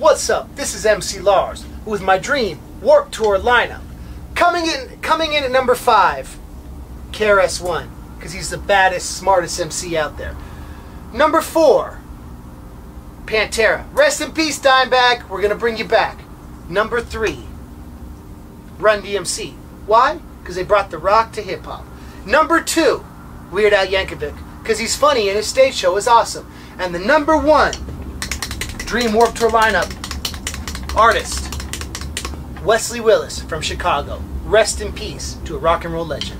What's up? This is MC Lars with my Dream Warped Tour lineup. Coming in at number 5, KRS-One, because he's the baddest, smartest MC out there. Number 4, Pantera. Rest in peace, Dimebag. We're gonna bring you back. Number 3, Run-DMC. Why? Because they brought the rock to hip hop. Number 2, Weird Al Yankovic, because he's funny and his stage show is awesome. And the number 1 Dream Warped Tour lineup artist, Wesley Willis from Chicago. Rest in peace to a rock and roll legend.